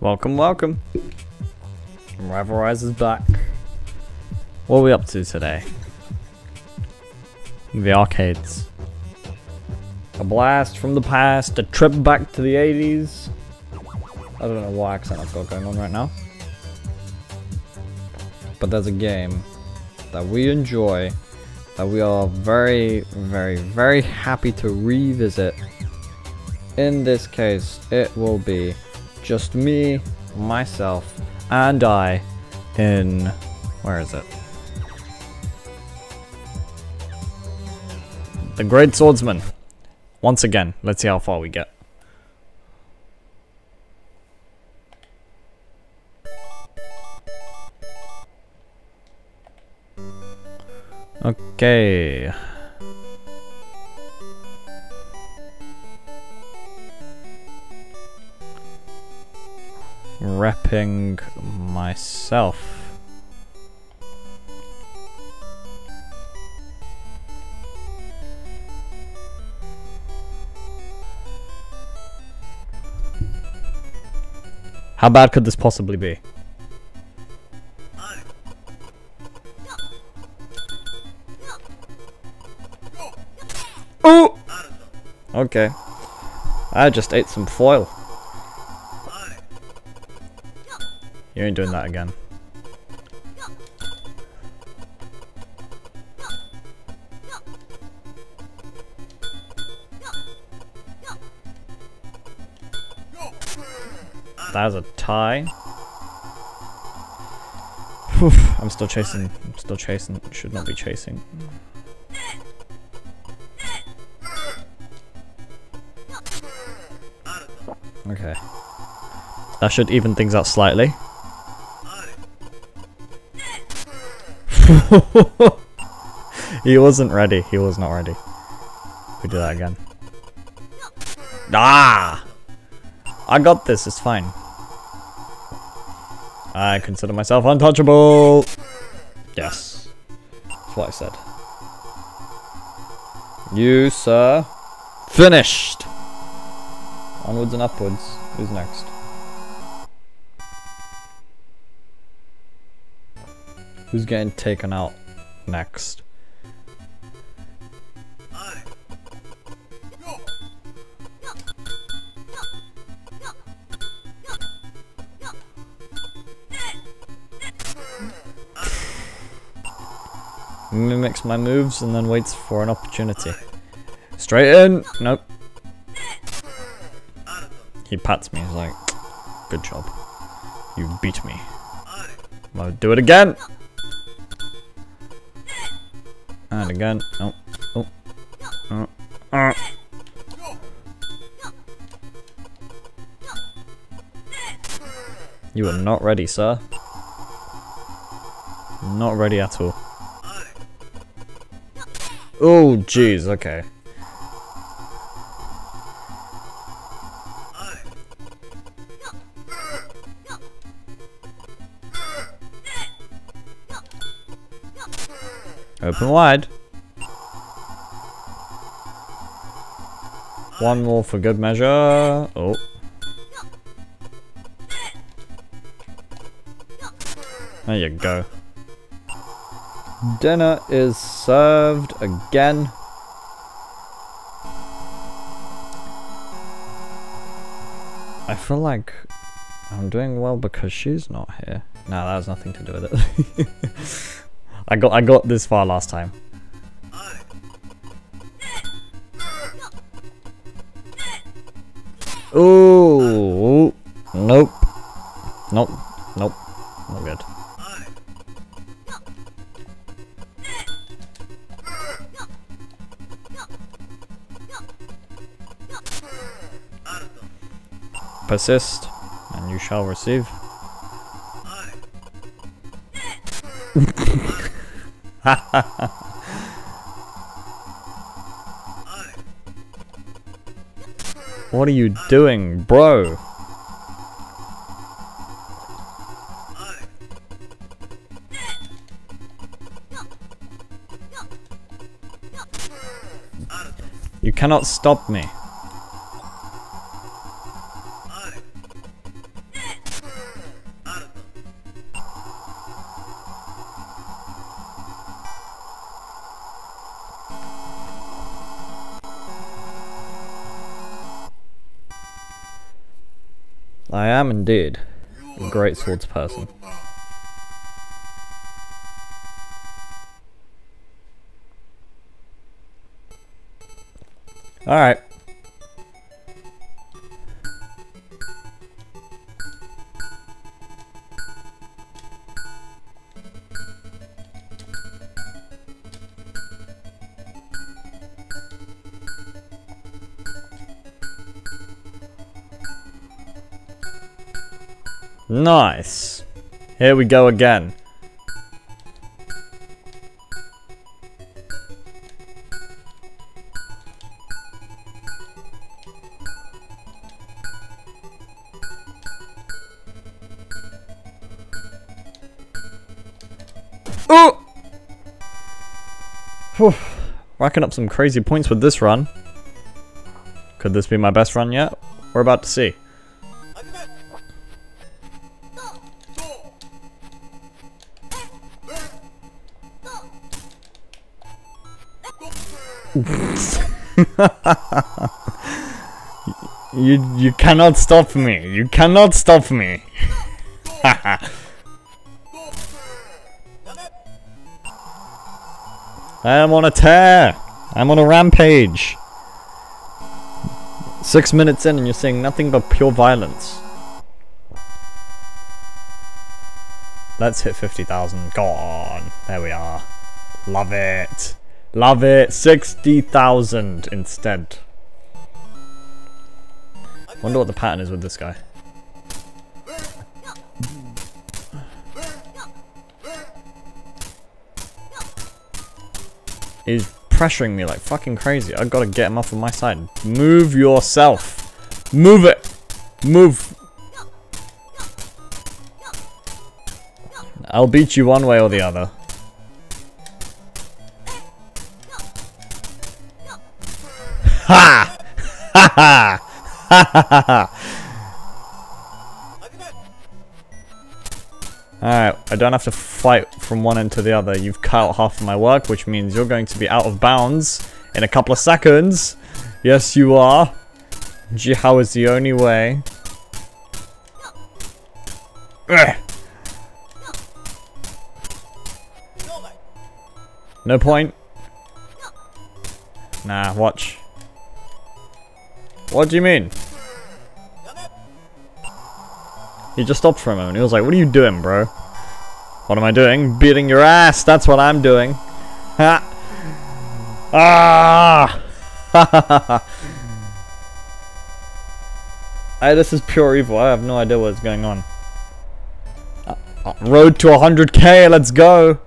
Welcome, welcome. Rivalrize is back. What are we up to today? The arcades. A blast from the past, a trip back to the 80s. I don't know what accent I've got going on right now. But there's a game that we enjoy, that we are very, very, very happy to revisit. In this case, it will be just me, myself, and I in... where is it? The Great Swordsman. Once again, let's see how far we get. Okay. Repping myself. How bad could this possibly be? Oh! Okay. I just ate some foil. You ain't doing that again. That's a tie. Oof, I'm still chasing. Should not be chasing. Okay. That should even things out slightly. He wasn't ready. He was not ready. We do that again. Ah! I got this. It's fine. I consider myself untouchable. Yes. That's what I said. You, sir. Finished. Onwards and upwards. Who's next? Who's getting taken out next? Mimics my moves and then waits for an opportunity. Straight in! Nope. He pats me, he's like, good job. You beat me. I'll do it again! And again. Oh. Oh. You are not ready, sir. Not ready at all. Oh, jeez. Okay. Open wide. One more for good measure. Oh. There you go. Dinner is served again. I feel like I'm doing well because she's not here. No, that has nothing to do with it. I got this far last time. Ooh, nope. Nope. Nope. Not good. Persist, and you shall receive. What are you doing, bro? You cannot stop me. I am indeed a great swords person. Alright. Nice. Here we go again. Oh! Whew. Racking up some crazy points with this run. Could this be my best run yet? We're about to see. You cannot stop me. You cannot stop me. I am on a tear. I'm on a rampage. 6 minutes in and you're seeing nothing but pure violence. Let's hit 50,000. Gone. There we are. Love it. Love it. 60,000 instead. Wonder what the pattern is with this guy. He's pressuring me like fucking crazy. I've got to get him off of my side. Move yourself. Move it. Move. I'll beat you one way or the other. Ha! Ha ha! Alright, I don't have to fight from one end to the other. You've cut out half of my work, which means you're going to be out of bounds in a couple of seconds. Yes, you are. Jihao is the only way. Ugh. No point. Nah, watch. What do you mean? He just stopped for a moment. He was like, what are you doing, bro? What am I doing? Beating your ass. That's what I'm doing. Ha. Ah. Hey, this is pure evil. I have no idea what's going on. Road to 100K. Let's go.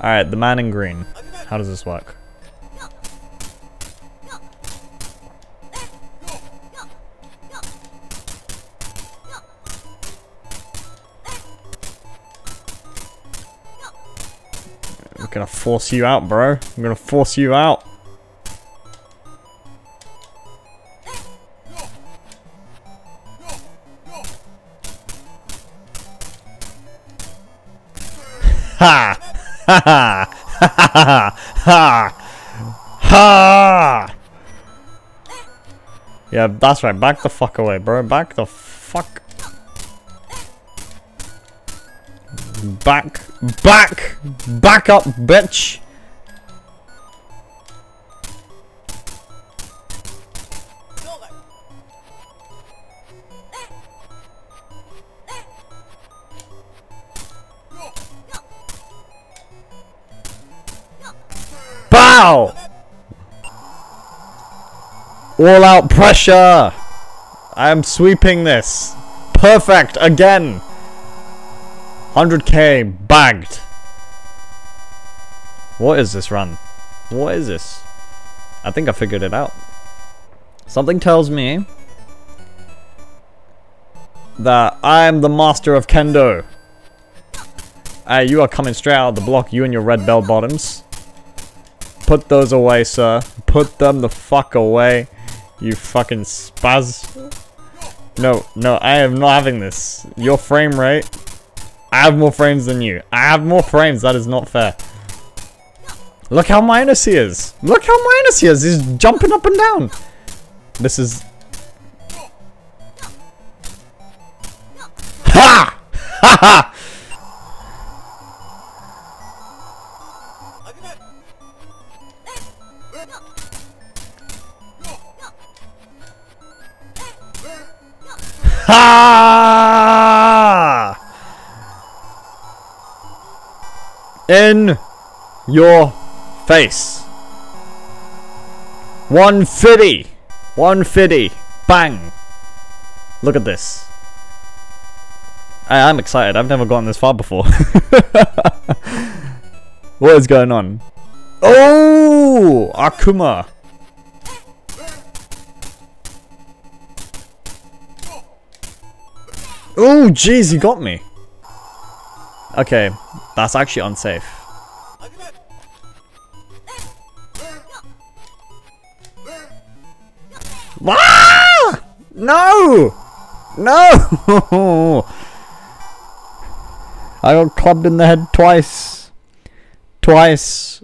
Alright, the man in green. How does this work? I'm gonna force you out, bro. I'm gonna force you out. Ha! Ha ha! Ha ha! Ha! Yeah, that's right. Back the fuck away, bro. Back the fuck. Back, back, back up, bitch. Bow! All out pressure. I am sweeping this. Perfect again. 100K bagged. What is this run? What is this? I think I figured it out. Something tells me that I am the master of kendo. Hey, you are coming straight out of the block, you and your red bell bottoms. Put those away, sir. Put them the fuck away, you fucking spaz. No, no, I am not having this. Your frame rate. I have more frames than you. I have more frames. That is not fair. Look how minus he is. Look how minus he is. He's jumping up and down. This is... Ha! Ha ha! Ha! In your face. 150. 150. Bang. Look at this. I'm excited. I've never gotten this far before. What is going on? Oh! Akuma. Oh, jeez, he got me. Okay, that's actually unsafe. Ah! No! No! I got clubbed in the head twice. Twice.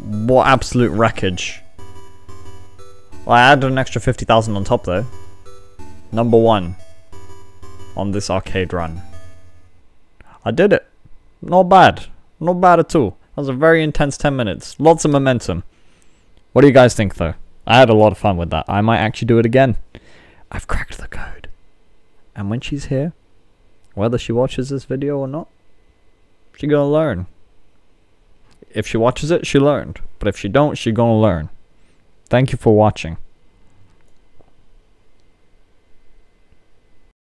What absolute wreckage. Well, I added an extra 50,000 on top, though. Number one on this arcade run. I did it. Not bad. Not bad at all. That was a very intense 10 minutes. Lots of momentum. What do you guys think, though? I had a lot of fun with that. I might actually do it again. I've cracked the code. And when she's here, whether she watches this video or not, she's gonna learn. If she watches it, she learned. But if she don't, she's gonna learn. Thank you for watching.